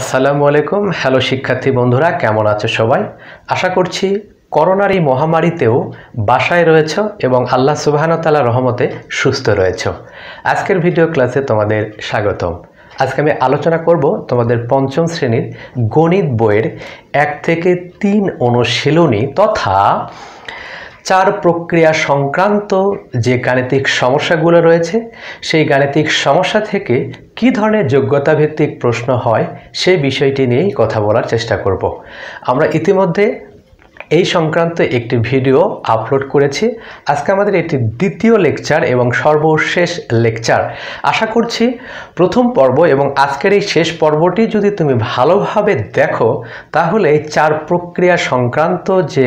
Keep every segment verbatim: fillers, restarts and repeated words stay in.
আসসালামুয়ালাইকুম hello শিক্ষার্থী বন্ধুরা কেমন আছো সবাই আশা করছি করোনার এই মহামারীতেও বাসায় রয়েছো এবং আল্লাহ সুবহানাহু ওয়া তাআলার রহমতে সুস্থ রয়েছো আজকের ভিডিও ক্লাসে তোমাদের স্বাগতম আজকে আমি আলোচনা করব তোমাদের পঞ্চম শ্রেণীর গণিত বইয়ের এক থেকে তিন অনুশীলনী তথা চার প্রক্রিয়া সংক্রান্ত যে গাণিতিক সমস্যাগুলো রয়েছে সেই গাণিতিক সমস্যা থেকে কি ধরনের যোগ্যতা ভিত্তিক প্রশ্ন হয় সেই বিষয়টি নিয়েই কথা বলার চেষ্টা করব আমরা ইতিমধ্যে এই সংক্রান্ত একটি ভিডিও আপলোড করেছি আজকে আমাদের এটি দ্বিতীয় লেকচার এবং সর্বশেষ লেকচার আশা করছি প্রথম পর্ব এবং আজকের এই শেষ পর্বটি যদি তুমি ভালোভাবে দেখো তাহলে চার প্রক্রিয়া সংক্রান্ত যে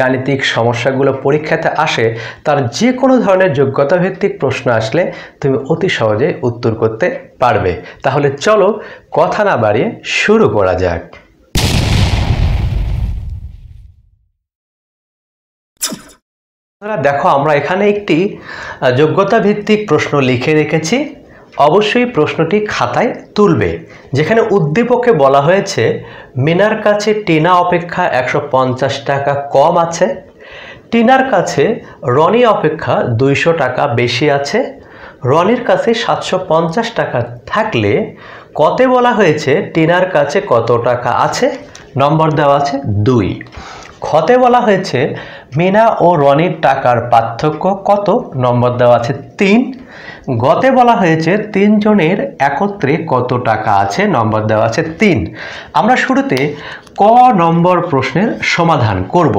গাণিতিক সমস্যাগুলো পরীক্ষাতে আসে তার যে কোনো ধরনের যোগ্যতা ভিত্তিক প্রশ্ন আসলে তুমি অতি সহজে উত্তর করতে পারবে তাহলে চলো কথা না বাড়িয়ে শুরু করা যাক দেখো আমরা এখানে একটি যোগ্যতা ভিত্তিক প্রশ্ন লিখে রেখেছি অবশ্যই প্রশ্নটি খাতায় তুলবে যেখানে উদ্দীপকে বলা হয়েছে মিনার কাছে টিনা অপেক্ষা একশো পঞ্চাশ টাকা কম আছে টিনার কাছে রনি অপেক্ষা দুইশো টাকা বেশি আছে রনির কাছে সাতশো পঞ্চাশ টাকা থাকলে কতে বলা হয়েছে টিনার কাছে কত টাকা আছে নম্বর দেওয়া আছে দুই খতে বলা হয়েছে মিনা ও রনির টাকার পার্থক্য কত নম্বর দেওয়া আছে তিন গতে বলা হয়েছে তিনজনের একত্রে কত টাকা আছে নম্বর দেওয়া আছে তিন আমরা শুরুতে ক নম্বর প্রশ্নের সমাধান করব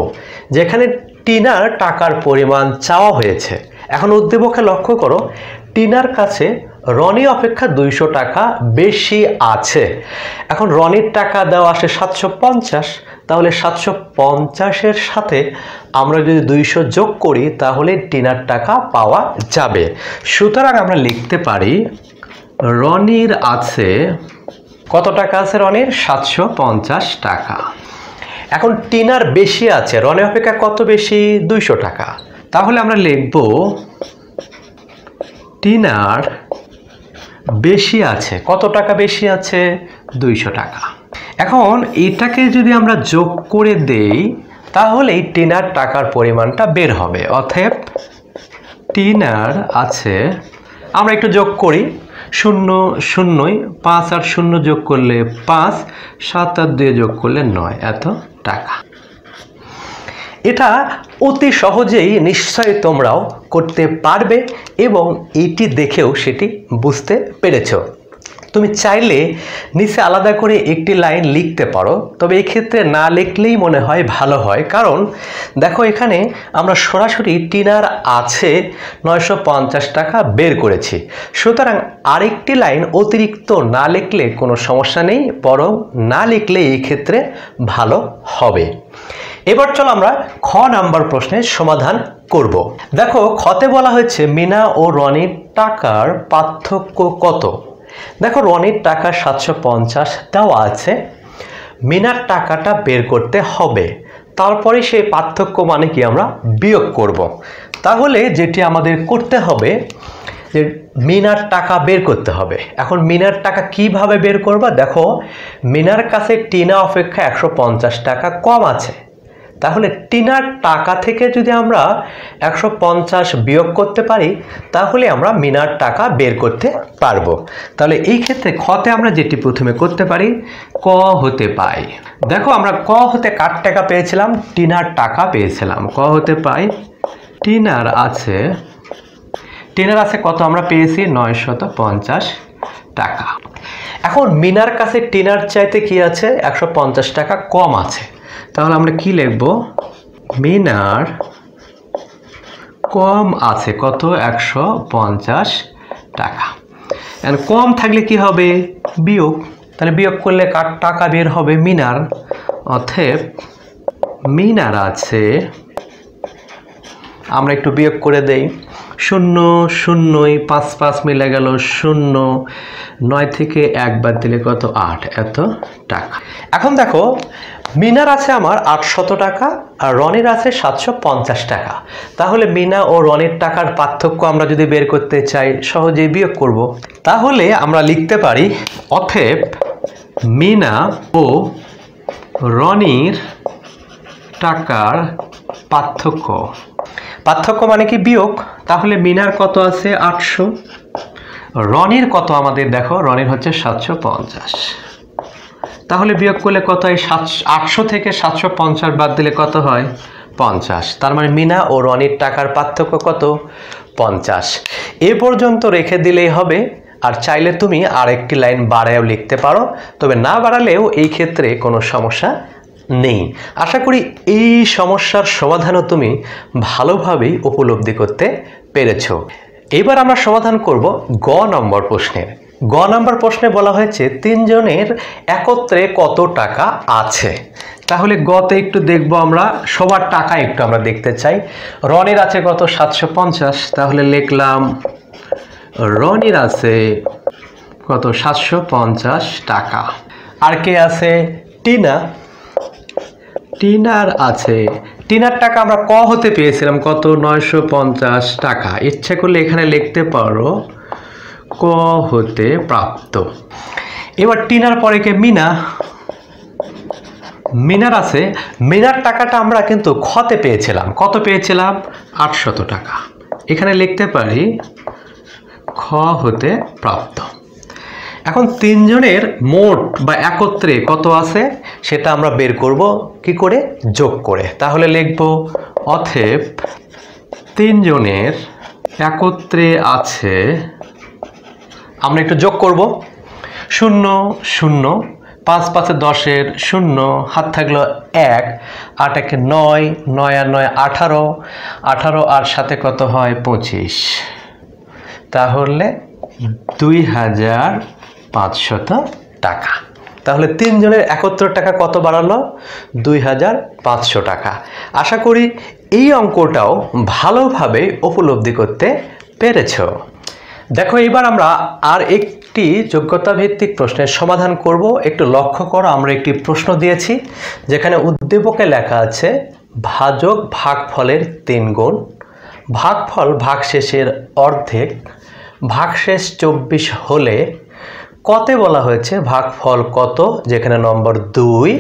যেখানে টিনার টাকার পরিমাণ চাওয়া হয়েছে এখন উদ্দীপকে লক্ষ্য করো টিনার কাছে রনি অপেক্ষা দুইশো টাকা বেশি আছে এখন রনির টাকা দেওয়া আসে সাতশো পঞ্চাশ তাহলে সাতশো পঞ্চাশের সাথে আমরা যদি দুইশো যোগ করি তাহলে টিনার টাকা পাওয়া যাবে সুতরাং আমরা লিখতে পারি রনির আছে কত টাকা আছে রনির সাতশো পঞ্চাশ টাকা এখন টিনার বেশি আছে রনি অপেক্ষা কত বেশি দুইশো টাকা তাহলে আমরা লিখব টিনার বেশি আছে কত টাকা বেশি আছে দুইশো টাকা এখন এটাকে যদি আমরা যোগ করে দেই তাহলে টিনার টাকার পরিমাণটা বের হবে অতএব টিনার আছে আমরা একটু যোগ করি শূন্য শূন্যই পাঁচ আর শূন্য যোগ করলে পাঁচ সাত আর দুই যোগ করলে নয় এত টাকা এটা অতি সহজেই নিশ্চয় তোমরাও করতে পারবে এবং এটি দেখেও সেটি বুঝতে পেরেছো তুমি চাইলে নিচে আলাদা করে একটি লাইন লিখতে পারো তবে এই ক্ষেত্রে না লিখলেই মনে হয় ভালো হয় কারণ দেখো এখানে আমরা সরাসরি টিনার আছে নয়শো পঞ্চাশ টাকা বের করেছি সুতরাং আরেকটি লাইন অতিরিক্ত না লিখলে কোনো সমস্যা নেই বরং না লিখলে এই ক্ষেত্রে ভালো হবে এবার চলো আমরা খ নাম্বার প্রশ্নের সমাধান করব দেখো খতে বলা হয়েছে মিনা ও রনির টাকার পার্থক্য কত দেখো রনির টাকা সাতশো পঞ্চাশ দেওয়া আছে মিনার টাকাটা বের করতে হবে তারপরে সেই পার্থক্য মানে কি আমরা বিয়োগ করব। তাহলে যেটি আমাদের করতে হবে যে মিনার টাকা বের করতে হবে এখন মিনার টাকা কিভাবে বের করবা দেখো মিনার কাছে টিনা অপেক্ষা একশো পঞ্চাশ টাকা কম আছে তাহলে টিনার টাকা থেকে যদি আমরা একশো পঞ্চাশ বিয়োগ করতে পারি তাহলে আমরা মিনার টাকা বের করতে পারবো তাহলে এই ক্ষেত্রে খতে আমরা যেটি প্রথমে করতে পারি ক হতে পাই দেখো আমরা ক হতে কার টাকা পেয়েছিলাম টিনার টাকা পেয়েছিলাম ক হতে পাই টিনার আছে টিনার আছে কত আমরা পেয়েছি নয়শত পঞ্চাশ টাকা এখন মিনার কাছে টিনার চাইতে কি আছে একশো পঞ্চাশ টাকা কম আছে তাহলে আমরা কি লিখব মিনার কম আছে কত একশো পঞ্চাশ টাকা এখন কম থাকলে কি হবে বিয়োগ তাহলে বিয়োগ করলে কার টাকা বের হবে মিনার অতএব মিনার আছে আমরা একটু বিয়োগ করে দেই শূন্য শূন্যই পাঁচ পাঁচ মিলে গেল শূন্য নয় থেকে একবার দিলে কত আট এত টাকা এখন দেখো মিনার আছে আমার আটশত টাকা আর রনির আছে সাতশো পঞ্চাশ টাকা তাহলে মিনা ও রনির টাকার পার্থক্য আমরা যদি বের করতে চাই সহজেই বিয়োগ করব তাহলে আমরা লিখতে পারি অতএব मीना ओ रनिर टाकार पार्थक्य पार्थक्य माने कि वियोग ताहले मीनार कत आछे आठशो रनिर कत आमादेर देखो रनिर होच्छे सातशो पंचाश ताहले वियोग करले कत हय आठशो थेके सातशो पंचाश बाद दिले कत हय पंचाश तार माने मीना ओ रनिर टाकार पार्थक्य कत पंचाश ए पर्यन्त रेखे दिलेई हबे और चाहले तुमी आरेकटी लाइन बाड़ाओ लिखते पारो तबे ना बाड़ालेओ एई क्षेत्रे कोनो समस्या नहीं। आशा करी एई समस्यार समाधानও तुमी भालोभाबे उपलब्धि करते पेरेছো। एबार आमरा समाधान करब ग नम्बर प्रश्नेर। ग नम्बर प्रश्ने बला हयेছে तीन जनेर एकत्रे कत टाका आछे ताहले गते एकटू देखबो आमरा सबार टाका एकटू आमरा देखते चाই। रनेर आछे कत सातशो पंचाश ताहले लिखलाम रनिर आछे कत सातशो पंचाश टाका आर के आछे टीना टीनार आछे टीनार टाका आमरा क होते पेयेछिलाम कत नयशो पंचाश टाका इच्छा करले एखाने लिखते पारो क होते प्राप्त। एबार टीनार परे के मीना मीनार आछे मीनार टाकाटा आमरा किन्तु खते पेयेछिलाम कत पेयेछिलाम आठशो टाका एखाने लिखते पारि ख होते प्राप्त। एखन तीन जनेर मोट बा एकत्रे कत आछे सेटा आमरा बेर करब कि करे जोग करे ताहले लिखबो अथेब तीन जनेर एकत्रे आछे आमरा एकटु जोग करब शून्य शून्य पाँच पाँच दशेर शून्य हाथ थाकलो एक आठ एके नय नय आर नय आठारो आठारो आर साथे कत हय पचिश ताहले दुई हजार पाँच शत टाका ताहले तीन जनेर एकत्र टाका कत बाड़ालो दुई हजार पाँच शो टाका। आशा करी एई अंकटाओ भालोभाबे उपलब्धि करते पेरेछो। देखो एबार आमरा आर एकटी योग्यता भित्तिक प्रश्नेर समाधान करब। एकटु लक्ष्य करो आमरा एकटी प्रश्न दिएछि जेखाने उद्दीपके लेखा आछे भाजक भागफलेर तीन गुण भागफल भागशेषेर अर्धेक भागशेष चौबीस होले कते बला हयेছে भागफल कत जेखाने नम्बर दुई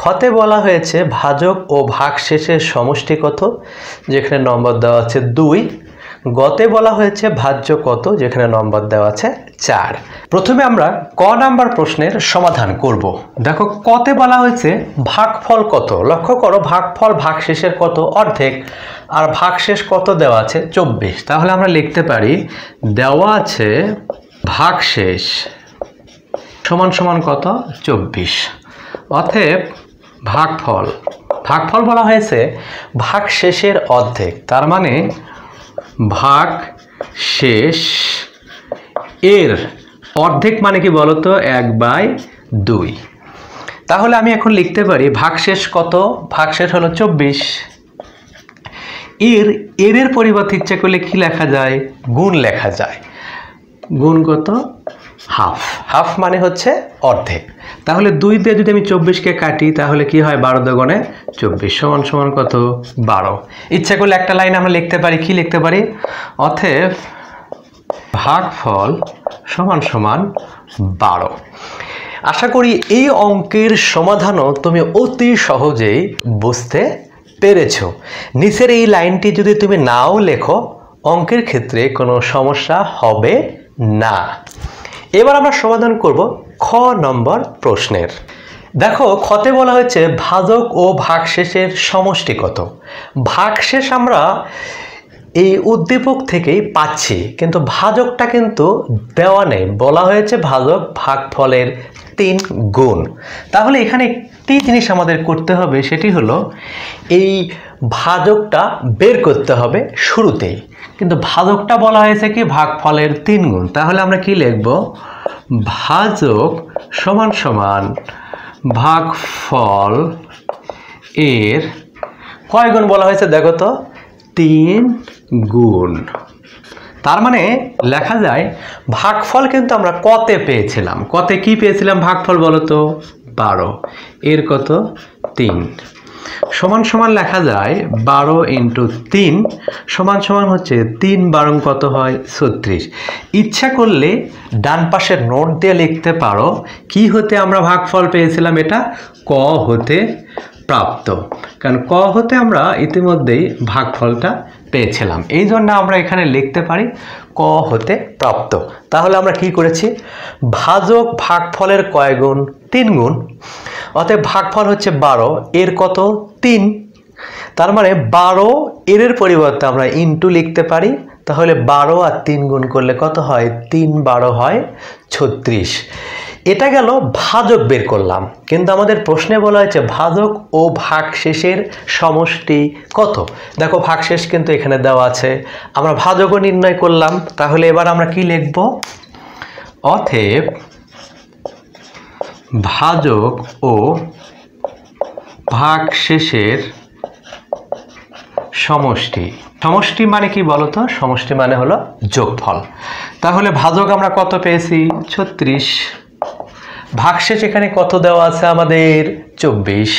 खते बला हयेছে भाजक और भागशेषेर समष्टि कत जेखाने नम्बर देवा आछे दुई गते बला हयेছে भाज्य कत जेखाने नम्बर देवा आछे चार। प्रथमे आमरा क नम्बर प्रश्नेर समाधान करब। देखो कते बला हयेছে भागफल कत लक्ष्य करो भागफल भागशेषेर कत अर्धेक और भागशेष कत देवा आछे चौबीस ताहले आमरा लिखते पारि देवा आछे भागशेष समान समान कत चौबीस अतएव भागफल भागफल बला हयेছে भागशेषेर अर्धेक तार माने भागशेष एर अर्धेक माने कि बोलो तो एक बाई दुई ताहले आमी एखन लिखते पारि भागशेष कत भागशेष हलो चौबीस एर एरेर परिवर्ते इच्छा करले कि लेखा जाए गुण लेखा जाए गुण कत हाफ हाफ माने होच्छे अर्धेक ताहले दुई दिये जोदि आमि चौबीस के काटी ताहले कि हय बारो दुगुणे चौबीस समान समान कत बारो। इच्छा करले एकटा लाइन आमरा लिखते पारि कि लिखते पारि अतएव भागफल समान समान बारो। आशा करी एई अंकेर समाधानও तुमि অতি সহজেই বুঝতে পেরেছো। নিচের এই লাইনটি যদি তুমি নাও লেখো अंकेर क्षेत्रे कोनो समस्या होबे ना। एबार आमरा समाधान करब ख नम्बर प्रश्नेर। देखो खते बला हयेছে भाजक और भागशेषेर समष्टि कत भागशेष आमरा এই উদ্দীপক থেকেই পাচ্ছি কিন্তু ভাজকটা কিন্তু দেওয়া নেই বলা হয়েছে ভাজক ভাগফলের তিন গুণ। তাহলে এখানে একটি জিনিস আমাদের করতে হবে সেটি হলো এই ভাজকটা বের করতে হবে শুরুতেই কিন্তু ভাজকটা বলা হয়েছে কি ভাগফলের তিন গুণ তাহলে আমরা কি লিখব ভাজক সমান সমান ভাগফল এর কয় গুণ বলা হয়েছে দেখো তো तीन गुण तार माने लेखा जाए भागफल किन्तु आमरा कते पेयेछिलाम कते कि पेयेछिलाम भागफल बोलो तो बारो एर कत तीन समान समान लेखा जाए बारो इंटू तीन समान समान होच्छे तीन बारो कत हय छत्रिश। इच्छा करले डान पाशे नोट दिए लिखते पारो कि होते आमरा भागफल पेयेछिलाम एटा क होते प्राप्त, कारण क होते आमरा इतिमध्ये भागफलटा পেয়েছিলাম, এই জন্য আমরা এখানে লিখতে পারি ক হতে প্রাপ্ত। তাহলে আমরা কি করেছি, ভাজক ভাগফলের কয় গুণ, তিন গুণ, অতএব ভাগফল হচ্ছে বারো, এর কত তিন, তার মানে বারো এর পরিবর্তে আমরা ইনটু লিখতে পারি। তাহলে বারো আর তিন গুণ করলে কত হয়, তিন বারো হয় ছত্রিশ। এটা গেল ভাজক বের করলাম, কিন্তু আমাদের প্রশ্নে বলা হয়েছে ভাজক ও ভাগশেষের সমষ্টি কত। দেখো ভাগশেষ কিন্তু এখানে দেওয়া আছে, আমরা ভাজকও নির্ণয় করলাম। তাহলে এবার আমরা কি লিখব, অতএব ভাজক ও ভাগশেষের সমষ্টি। সমষ্টি মানে কি বলতো, সমষ্টি মানে হলো যোগফল। তাহলে ভাজক আমরা কত পেয়েছি, ছত্রিশ। ভাগশেষ এখানে কত দেওয়া আছে আমাদের, চব্বিশ।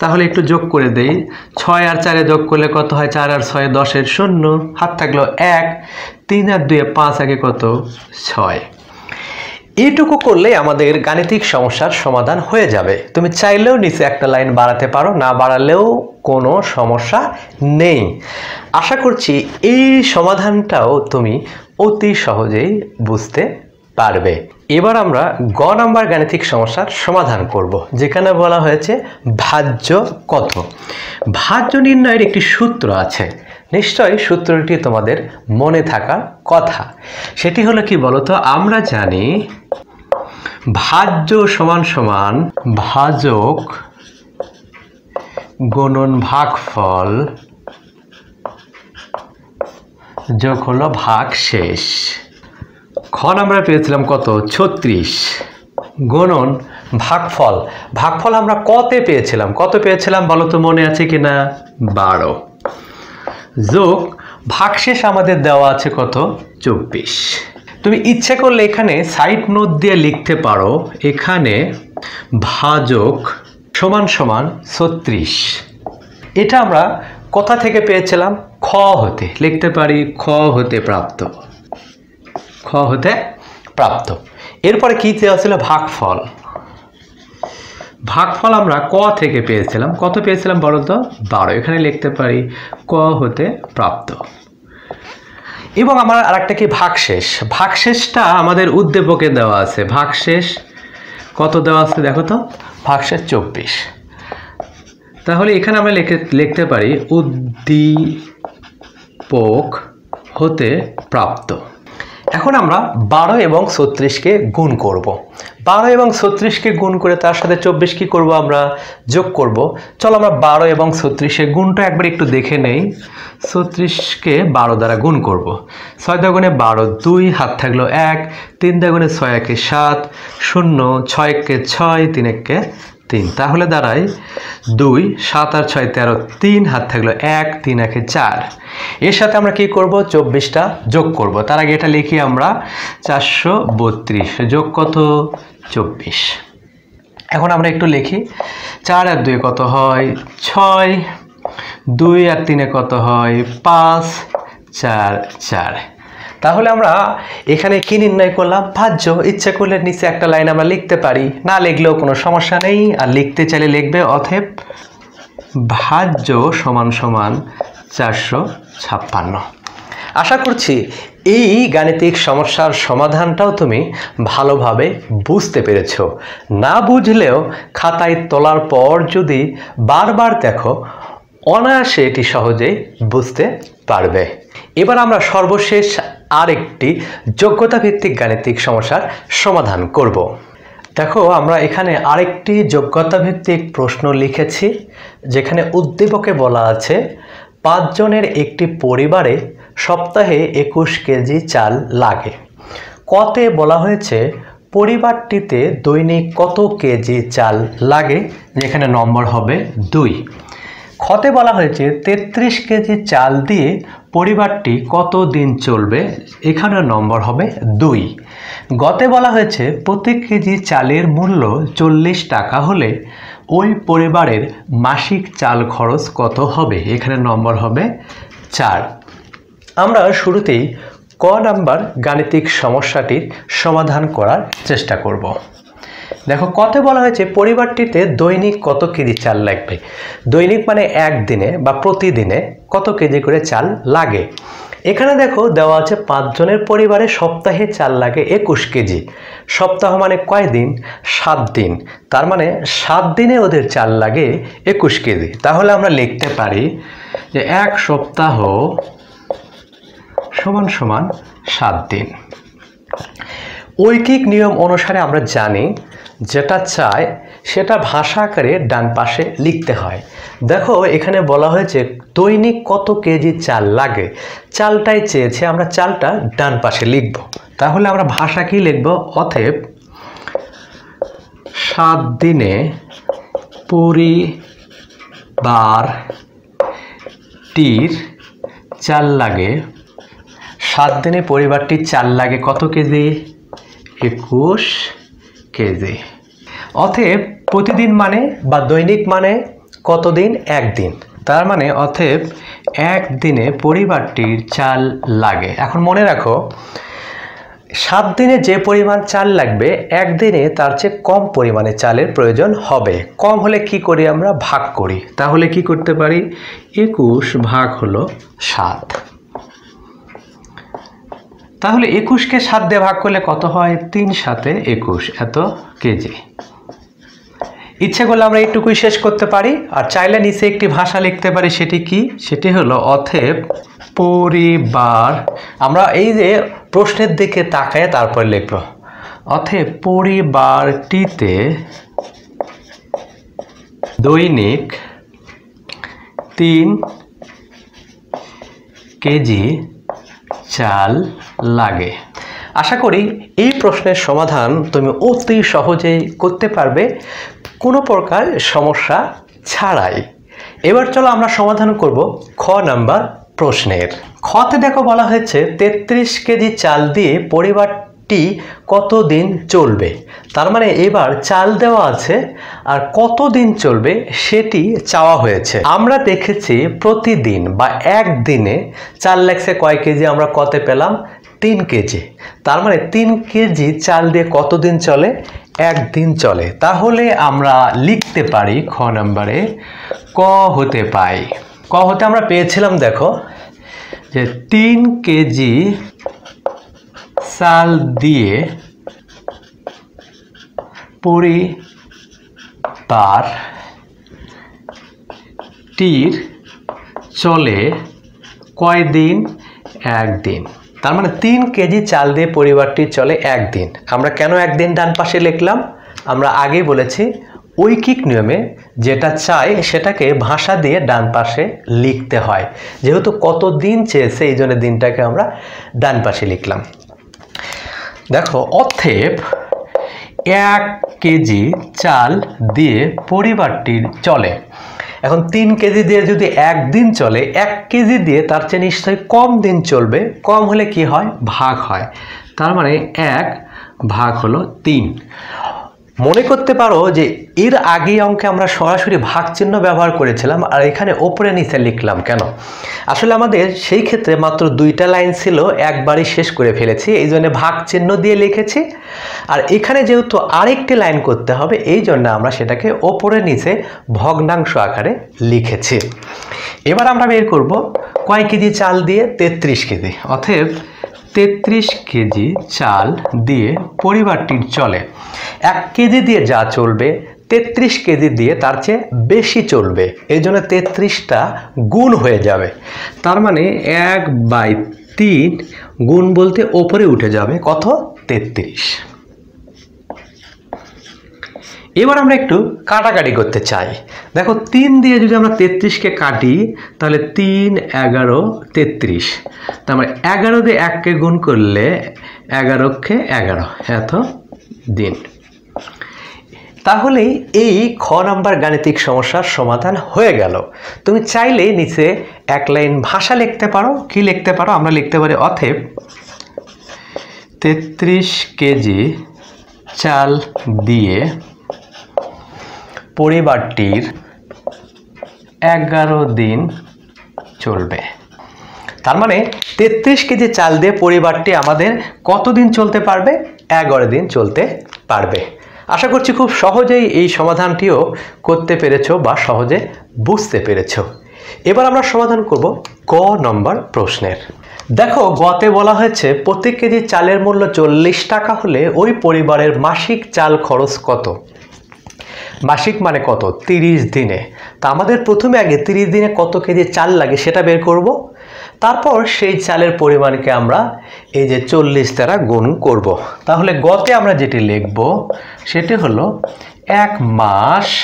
তাহলে একটু যোগ করে দেই, ছয় আর চারে যোগ করলে কত হয়, চার আর ছয় দশের শূন্য, হাত থাকলো এক, তিন আর দুয়ে পাঁচ, আগে কত ছয়। এইটুকু করলে আমাদের গাণিতিক সমস্যার সমাধান হয়ে যাবে। তুমি চাইলেও নিচে একটা লাইন বাড়াতে পারো, না বাড়ালেও কোনো সমস্যা নেই। আশা করছি এই সমাধানটাও তুমি অতি সহজেই বুঝতে পারবে। এবার আমরা গ নাম্বার গাণিতিক সমস্যার সমাধান করব, যেখানে বলা হয়েছে ভাজ্য কত। ভাজ্য নির্ণয়ের একটি সূত্র আছে, নিশ্চয়ই সূত্রটি তোমাদের মনে থাকার কথা। সেটি হলো কি বলতো, আমরা জানি ভাজ্য সমান সমান ভাজক গুণন ভাগফল যোগ হলো ভাগশেষ। খ আমরা পেয়েছিলাম কত, ছত্রিশ, গুণন ভাগফল, ভাগফল আমরা কতে পেয়েছিলাম, কত পেয়েছিলাম বলো তো, মনে আছে কিনা, বারো, যোগ ভাগশেষ আমাদের দেওয়া আছে কত, চব্বিশ। তুমি ইচ্ছে করলে এখানে সাইড নোট দিয়ে লিখতে পারো, এখানে ভাজক সমান সমান ছত্রিশ। এটা আমরা কোথা থেকে পেয়েছিলাম, খ হতে, লিখতে পারি খ হতে প্রাপ্ত, খ হতে প্রাপ্ত। এরপরে কী দেওয়া ছিল, ভাগফল, ভাগফল আমরা ক থেকে পেয়েছিলাম, কত পেয়েছিলাম বলো তো, বারো, এখানে লিখতে পারি ক হতে প্রাপ্ত। এবং আমার আরেকটা কি, ভাগশেষ, ভাগশেষটা আমাদের উদ্দীপকে দেওয়া আছে, ভাগশেষ কত দেওয়া আছে দেখো তো, ভাগশেষ চব্বিশ। তাহলে এখানে আমরা লিখতে পারি উদ্দীপক হতে প্রাপ্ত। এখন আমরা বারো এবং ছত্রিশকে গুণ করব, বারো এবং ছত্রিশকে গুণ করে তার সাথে চব্বিশ কি করব, আমরা যোগ করব। চলো আমরা বারো এবং ছত্রিশে গুণটা একবার একটু দেখে নেই। ছত্রিশকে বারো দ্বারা গুণ করব, ছয় দ্বিগুণে বারো, দুই, হাত থাকলো এক, তিন দ্বিগুণে ছয়, একে সাত, শূন্য, ছয় একে ছয়, তিন একে তিন, তাহলে দাঁড়ায় দুই, সাত আর ছয় তেরো, তিন, হাত থাকলো এক, তিন একে চার। এর সাথে আমরা কি করব, চব্বিশটা যোগ করব। তার আগে এটা লিখি আমরা, চারশো বত্রিশ যোগ কত, চব্বিশ। এখন আমরা একটু লিখি, চার আর দুয়ে কত হয়, ছয়, দুই আর তিনে কত হয়, পাঁচ, চার চার। তাহলে আমরা এখানে কি নির্ণয় করলাম, ভাজ্য। ইচ্ছা করলে নিচে একটা লাইন আমরা লিখতে পারি, না লিখলেও কোনো সমস্যা নেই। আর লিখতে চাইলে লিখবে, অতএব ভাজ্য সমান সমান চারশো ছাপ্পান্ন। আশা করছি এই গাণিতিক সমস্যার সমাধানটাও তুমি ভালোভাবে বুঝতে পেরেছ। না বুঝলেও খাতায় তোলার পর যদি বারবার দেখো, অনায়াসে এটি সহজেই বুঝতে পারবে। এবার আমরা সর্বশেষ আরেকটি যোগ্যতাভিত্তিক গাণিতিক সমস্যার সমাধান করব। দেখো আমরা এখানে আরেকটি যোগ্যতাভিত্তিক প্রশ্ন লিখেছি, যেখানে উদ্দীপকে বলা আছে পাঁচজনের একটি পরিবারে সপ্তাহে একুশ কেজি চাল লাগে। কতে বলা হয়েছে পরিবারটিতে দৈনিক কত কেজি চাল লাগে, যেখানে নম্বর হবে দুই। খতে বলা হয়েছে তেত্রিশ কেজি চাল দিয়ে পরিবারটি কত দিন চলবে, এখানে নম্বর হবে দুই। গতে বলা হয়েছে প্রতি কেজি চালের মূল্য চল্লিশ টাকা হলে ওই পরিবারের মাসিক চাল খরচ কত হবে? এখানে নম্বর হবে চার। আমরা শুরুতেই ক নাম্বার গাণিতিক সমস্যাটির সমাধান করার চেষ্টা করব। দেখো কতে বলা হয়েছে পরিবারটিতে দৈনিক কত কেজি চাল লাগবে। দৈনিক মানে একদিনে বা প্রতিদিনে কত কেজি করে চাল লাগে। এখানে দেখো দেওয়া আছে পাঁচজনের পরিবারে সপ্তাহে চাল লাগে একুশ কেজি। সপ্তাহ মানে কয় দিন? সাত দিন। তার মানে সাত দিনে ওদের চাল লাগে একুশ কেজি। তাহলে আমরা লিখতে পারি যে এক সপ্তাহ সমান সমান সাত দিন। ঐকিক নিয়ম অনুসারে আমরা জানি যেটা চাই সেটা ভাষা আকারে ডান পাশে লিখতে হয়। দেখো এখানে বলা হয়েছে দৈনিক কত কেজি চাল লাগে, চালটাই চেয়েছে, আমরা চালটা ডান পাশে লিখব। তাহলে আমরা ভাষা কি লিখব? অতএব সাত দিনে পরিবারটির চাল লাগে, সাত দিনে পরিবারটির চাল লাগে কত কেজি? একুশ কেজি। অতএব প্রতিদিন মানে বা দৈনিক মানে কতদিন? একদিন। তার মানে অতএব একদিনে পরিবারটির চাল লাগে। এখন মনে রাখো সাত দিনে যে পরিমাণ চাল লাগবে একদিনে তার চেয়ে কম পরিমাণে চালের প্রয়োজন হবে। কম হলে কি করি? আমরা ভাগ করি। তাহলে কি করতে পারি? একুশ ভাগ হলো সাত। তাহলে একুশকে সাত দিয়ে ভাগ করলে কত হয়? তিন সাথে একুশ, এত কেজি। ইচ্ছে করলে আমরা এইটুকুই শেষ করতে পারি। আর চাইলে নিচে একটি ভাষা লিখতে পারি, সেটি কি? সেটি হলো অতএব পরিবার, আমরা এই যে প্রশ্নের দিকে তাকায় তারপর লিখব, অতএব পরিবারটিতে দৈনিক তিন কেজি চাল লাগে। আশা করি এই প্রশ্নের সমাধান তুমি অতি সহজেই করতে পারবে কোনো প্রকার সমস্যা ছাড়াই। এবার চলো আমরা সমাধান করব খ নাম্বার প্রশ্নের। খতে দেখো বলা হয়েছে তেত্রিশ কেজি চাল দিয়ে পরিবারটি কতদিন চলবে। তার মানে এবার চাল দেওয়া আছে আর কতদিন চলবে সেটি চাওয়া হয়েছে। আমরা দেখেছি প্রতিদিন বা একদিনে চাল লাগছে কয় কেজি? আমরা কতে পেলাম? তিন কেজি। তার মানে তিন কেজি চাল দিয়ে কতদিন চলে? একদিন চলে। তাহলে আমরা লিখতে পারি খ নম্বরে ক হতে পাই। ক হতে আমরা পেয়েছিলাম দেখো যে তিন কেজি চাল দিয়ে পরিবারটির চলে কয় দিন? একদিন। তার মানে তিন কেজি চাল দিয়ে পরিবারটি চলে একদিন। আমরা কেন একদিন ডান পাশে লিখলাম? আমরা আগেই বলেছি ঐকিক নিয়মে যেটা চাই সেটাকে ভাষা দিয়ে ডান পাশে লিখতে হয়। যেহেতু কত দিন চেয়েছে এই জন্য দিনটাকে আমরা ডান পাশে লিখলাম। দেখো অতএব এক কেজি চাল দিয়ে পরিবারটির চলে। এখন তিন কেজি দিয়ে যদি একদিন চলে, এক কেজি দিয়ে তার চেয়ে নিশ্চয়ই কম দিন চলবে। কম হলে কি হয়? ভাগ হয়। তার মানে এক ভাগ হলো তিন। মনে করতে পারো যে এর আগে অঙ্কে আমরা সরাসরি ভাগ চিহ্ন ব্যবহার করেছিলাম, আর এখানে ওপরে নিচে লিখলাম কেন? আসলে আমাদের সেই ক্ষেত্রে মাত্র দুইটা লাইন ছিল, একবারই শেষ করে ফেলেছি, এই জন্য ভাগ চিহ্ন দিয়ে লিখেছি। আর এখানে যেহেতু আরেকটি লাইন করতে হবে এই জন্য আমরা সেটাকে ওপরে নিচে ভগ্নাংশ আকারে লিখেছি। এবার আমরা বের করব কয় কেজি চাল দিয়ে? তেত্রিশ কেজি। অতএব তেত্রিশ কেজি চাল দিয়ে পরিবারটির চলে। এক কেজি দিয়ে যা চলবে তেত্রিশ কেজি দিয়ে তার চেয়ে বেশি চলবে, এই জন্য তেত্রিশটা গুণ হয়ে যাবে। তার মানে এক বাই তিন, গুণ বলতে ওপরে উঠে যাবে কত? তেত্রিশ। এবার আমরা একটু কাটাকাটি করতে চাই। দেখো তিন দিয়ে যদি আমরা তেত্রিশকে কাটি তাহলে তিন এগারো তেত্রিশ। তার মানে এগারো দিয়ে এককে গুণ করলে এগারোকে এগারো, এত দিন। তাহলেই এই খ নাম্বার গাণিতিক সমস্যার সমাধান হয়ে গেল। তুমি চাইলে নিচে এক লাইন ভাষা লিখতে পারো। কি লিখতে পারো? আমরা লিখতে পারি অতএব তেত্রিশ কেজি চাল দিয়ে परिवारটির एगारो दिन चलबे। तार माने तेत्रिश केजी चाल दिए परिवारटी आमादेर कतदिन चलते पारबे? एगारो दिन चलते पारबे। आशा करछि खूब सहजेई एई समाधानटिओ करते पेरेछो बा सहजे बुझते पेरेछो। एबार आमरा समाधान करब क नम्बर प्रश्नेर। देखो गते बला हयेछे प्रत्येक केजी चालेर मूल्य चल्लिश टाका हले ओई परिवारेर मासिक चाल खरच कत। मासिक माने कत त्रिश दिने। तो आमादेर प्रथमे आगे त्रिश दिने कत केजी चाल लागे सेटा बेर करब, तारपर सेई चालेर परिमाणके आमरा एई जे चल्लिश द्वारा गुण करब। ताहले गते आमरा जेटी लिखब सेटी हलो एक मास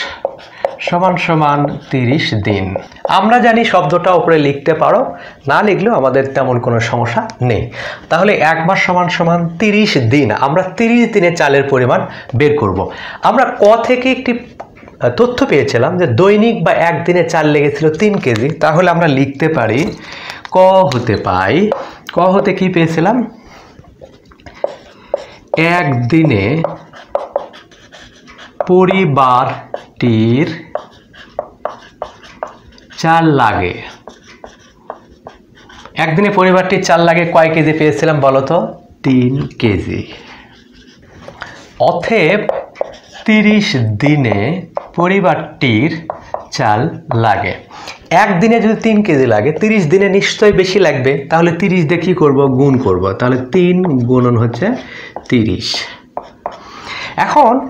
समान समान त्रिश दिन। आमरा जानी शब्दटा उपरे लिखते पारो ना लिखलेओ आमादेर तेमन कोनो समस्या नेई। ताहले एक मास समान समान त्रिश दिन आमरा त्रिश दिने चालेर परिमाण बेर करब। आमरा क थेके एकटी तथ्य पेयेछिलाम जे दैनिक बा एक दिने चाल लेगेछिलो तीन केजी। ताहले आमरा लिखते पारी क होते पाई क होते कि पेयेछिलाम एक दिने परिवारটির चाल लागे। एक दिन परिवारटी चाल लागे कय केजी पेयेछिलाम बोलो तो? तीन केजी। अतएव त्रिश दिने परिवारटीर चाल लागे। एक दिने जो तीन केजी लागे त्रिश दिने निश्चय बेशी लागबे। ताहले त्रिश दिये कि करब? गुण करब। ताहले तीन गुणन होच्छे त्रिश। एखन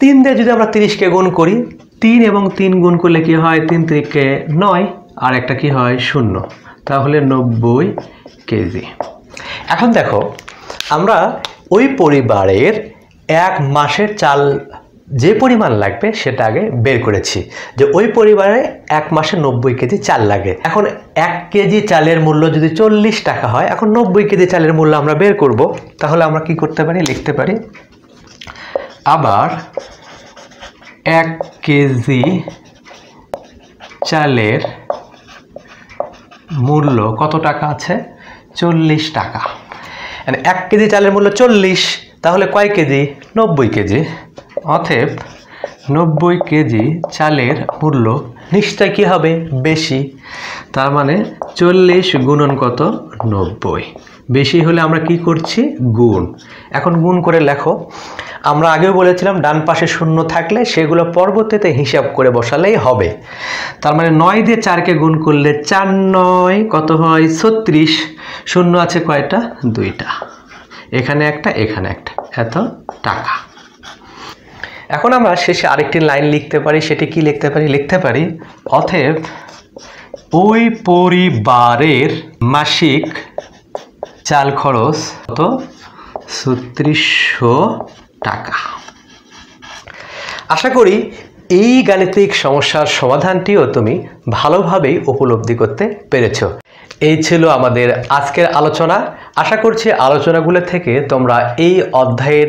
तीन दिये जोदि आमरा त्रिश के गुण करी तीन एवं तीन गुण करले कि हय? तीन त्रिके नय और एक कि हय? शून्य। ताहले नब्बई केजी। एखन देखो आमरा ओई परिवारेर एक मासेर चाल जे परिमाण लागबे सेटा आगे बेर करेछि जे ओई परिवारे एक मासे नब्बई केजी चाल लागे। एखन एक केजी चालेर मूल्य जोदि चल्लिश टाका हय एखन नब्बई केजी चालेर मूल्य आमरा बेर करब। ताहले आमरा कि करते पारि? लिखते पारि आबार एक केजी चालेर मूल्य कत टाका आछे? चल्लिश टाका। यानी एक केजी चालेर मूल्य चल्लिश। ताहले कय केजी? नब्बई केजी। अतएव नब्बई केजी चालेर मूल्य निश्चय कि हबे? बेशी। तार माने चल्लिश गुणन कत? नब्बई। बेशी होले आमरा कि करछि? गुण। एखन गुण करे लेखो। आमरा आगे बोलेछिलाम डान पाशे शून्य थाकले सेगुलो परवर्तीते हिसाब करे बसालेई हबे। तार माने नय दिये चार के गुण करले चार नय कत हय? छत्रिश। शून्य आछे कयटा? दुइटा। एखाने एकटा एखाने एकटा एत टाका। एखन आमरा शेषे आरेकटी लाइन लिखते पारि। सेटी कि लिखते पारि? लिखते पारि अतएव ओई परिवारेर मासिक चाल खरच कत? छत्रिशो टाका। आशा करी এই গাণিতিক সমস্যার সমাধানটিও তুমি ভালোভাবেই উপলব্ধি করতে পেরেছো। এই ছিল আমাদের আজকের আলোচনা। আশা করছি আলোচনাগুলো থেকে তোমরা এই অধ্যায়ের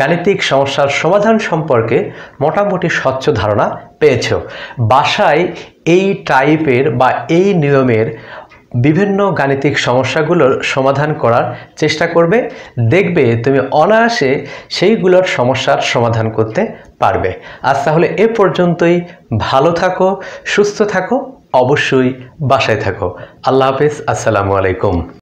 গাণিতিক সমস্যার সমাধান সম্পর্কে মোটামুটি স্বচ্ছ ধারণা পেয়েছো। বাসায় এই টাইপের বা এই নিয়মের विभिन्न गाणितिक समस्यागुलोर समाधान करार चेष्टा करबे। देखबे तुमि अनायासे सेइगुलोर समस्यार समाधान करते पारबे। आज ताहले ए पर्यन्तई। भालो थाको, सुस्थ थाको, अवश्यई बासाय थाको। आल्लाह हाफेज। आससालामु आलाइकुम।